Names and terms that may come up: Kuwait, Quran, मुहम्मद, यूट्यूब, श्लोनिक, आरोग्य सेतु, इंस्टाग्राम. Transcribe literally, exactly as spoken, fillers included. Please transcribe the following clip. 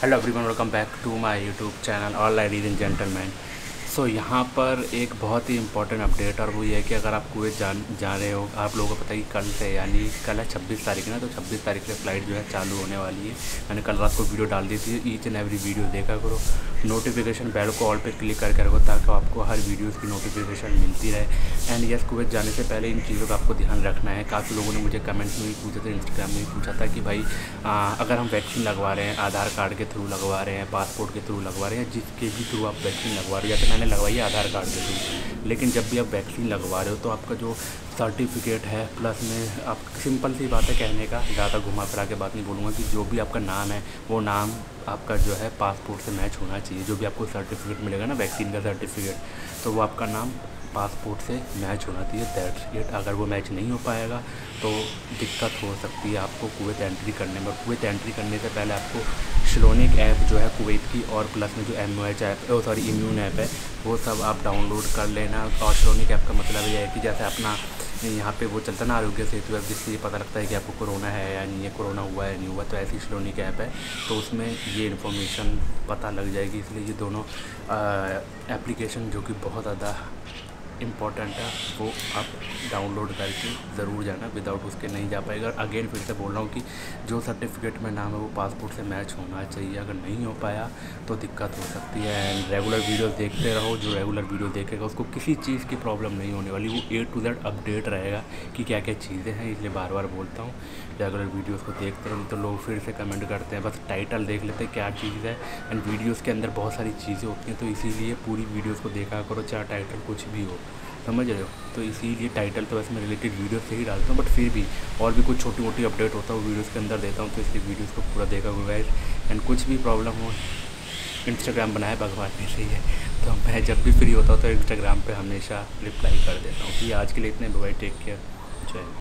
Hello everyone, welcome back to my यूट्यूब channel all ladies and gentleman. So यहाँ पर एक बहुत ही important update, और वो ये है कि अगर आप कुवैत जान जा रहे हो, आप लोगों को पता है कि कल से, यानी कल है छब्बीस तारीख ना, तो छब्बीस तारीख से फ़्लाइट जो है चालू होने वाली है। मैंने कल रात को वीडियो डाल दी थी, ईच एंड एवरी वीडियो देखा करो, नोटिफिकेशन बेल को ऑल पे क्लिक करके रखो ताकि आपको हर वीडियोज़ की नोटिफिकेशन मिलती रहे। एंड यस, कुवैत जाने से पहले इन चीज़ों का आपको ध्यान रखना है। काफ़ी लोगों ने मुझे कमेंट्स में भी पूछा था, इंस्टाग्राम में भी पूछा था कि भाई आ, अगर हम वैक्सीन लगवा रहे हैं, आधार कार्ड के थ्रू लगवा रहे हैं, पासपोर्ट के थ्रू लगवा रहे हैं, जिसके भी थ्रू आप वैक्सीन लगवा रहे हो, या तो मैंने लगवाई है आधार कार्ड के थ्रू, लेकिन जब भी आप वैक्सीन लगवा रहे हो तो आपका जो सर्टिफिकेट है प्लस में, आप सिंपल सी बात है कहने का, ज़्यादा घुमा फिरा के बात नहीं बोलूँगा, कि जो भी आपका नाम है वो नाम आपका जो है पासपोर्ट से मैच होना चाहिए। जो भी आपको सर्टिफिकेट मिलेगा ना, वैक्सीन का सर्टिफिकेट, तो वो आपका नाम पासपोर्ट से मैच होना चाहिए, दैट्स इट। अगर वो मैच नहीं हो पाएगा तो दिक्कत हो सकती है आपको कुवैत एंट्री करने में। कुवैत एंट्री करने से पहले आपको श्लोनिक ऐप जो है कुवैत की, और प्लस में जो M O H app sorry immune app है, वो सब आप डाउनलोड कर लेना। और श्लोनिक ऐप का मतलब ये है कि जैसे अपना यहाँ पे वो चलता ना आरोग्य सेतु ऐप, जिससे ये पता लगता है कि आपको कोरोना है या नहीं है, कोरोना हुआ है या नहीं हुआ, तो ऐसी श्लोनिक ऐप है, तो उसमें ये इन्फॉर्मेशन पता लग जाएगी। इसलिए ये दोनों एप्लीकेशन जो कि बहुत ज़्यादा इम्पॉर्टेंट है, वो आप डाउनलोड करके ज़रूर जाना, विदाउट उसके नहीं जा पाएगा। अगेन फिर से बोल रहा हूँ कि जो सर्टिफिकेट में नाम है वो पासपोर्ट से मैच होना चाहिए, अगर नहीं हो पाया तो दिक्कत हो सकती है। एंड रेगुलर वीडियो देखते रहो, जो रेगुलर वीडियो देखेगा उसको किसी चीज़ की प्रॉब्लम नहीं होने वाली, वो ए टू जेड अपडेट रहेगा कि क्या क्या चीज़ें हैं। इसलिए बार बार बोलता हूँ रेगुलर वीडियोज़ को देखते रहो। तो लोग फिर से कमेंट करते हैं, बस टाइटल देख लेते हैं क्या चीज़ है, एंड वीडियोज़ के अंदर बहुत सारी चीज़ें होती हैं, तो इसीलिए पूरी वीडियोज़ को देखा करो, चाहे टाइटल कुछ भी हो, समझ रहे हो। तो इसीलिए टाइटल तो वैसे मैं रिलेटेड वीडियो से ही डालता हूँ, बट फिर भी और भी कुछ छोटी मोटी अपडेट होता है वो वीडियोस के अंदर देता हूँ, तो इसलिए वीडियोस को पूरा देखा होगा गाइस। एंड कुछ भी प्रॉब्लम हो, इंस्टाग्राम बनाए भगवान ने, सही है, तो मैं जब भी फ्री होता हूँ तो इंस्टाग्राम पर हमेशा रिप्लाई कर देता हूँ। कि आज के लिए इतने, बाय, टेक केयर, जय।